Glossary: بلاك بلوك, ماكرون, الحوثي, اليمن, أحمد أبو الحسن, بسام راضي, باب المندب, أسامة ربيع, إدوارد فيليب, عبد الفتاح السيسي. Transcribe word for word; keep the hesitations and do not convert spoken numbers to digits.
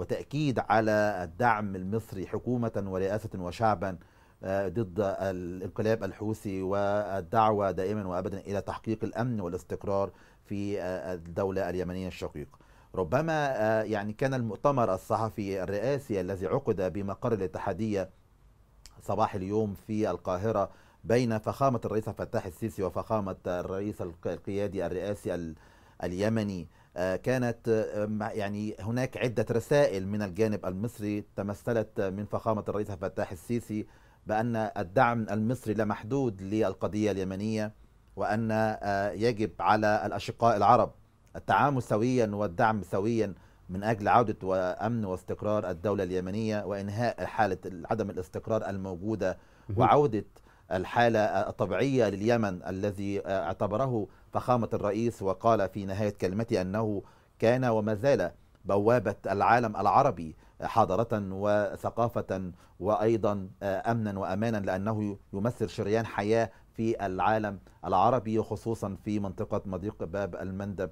وتأكيد على الدعم المصري حكومة ورئاسة وشعبا ضد الانقلاب الحوثي، والدعوة دائما وأبدا إلى تحقيق الأمن والاستقرار في الدولة اليمنية الشقيقة. ربما يعني كان المؤتمر الصحفي الرئاسي الذي عقد بمقر الاتحادية صباح اليوم في القاهرة بين فخامة الرئيس عبد الفتاح السيسي وفخامة الرئيس القيادي الرئاسي اليمني، كانت يعني هناك عدة رسائل من الجانب المصري تمثلت من فخامة الرئيس عبد الفتاح السيسي بأن الدعم المصري لا محدود للقضية اليمنية، وأن يجب على الأشقاء العرب التعامل سويا والدعم سويا من أجل عودة وأمن واستقرار الدولة اليمنية وإنهاء حالة عدم الاستقرار الموجودة وعودة الحالة الطبيعية لليمن الذي اعتبره فخامة الرئيس وقال في نهاية كلمته أنه كان وما زال بوابة العالم العربي حضارة وثقافة وأيضا أمنا وأمانا، لأنه يمثل شريان حياة في العالم العربي وخصوصا في منطقة مضيق باب المندب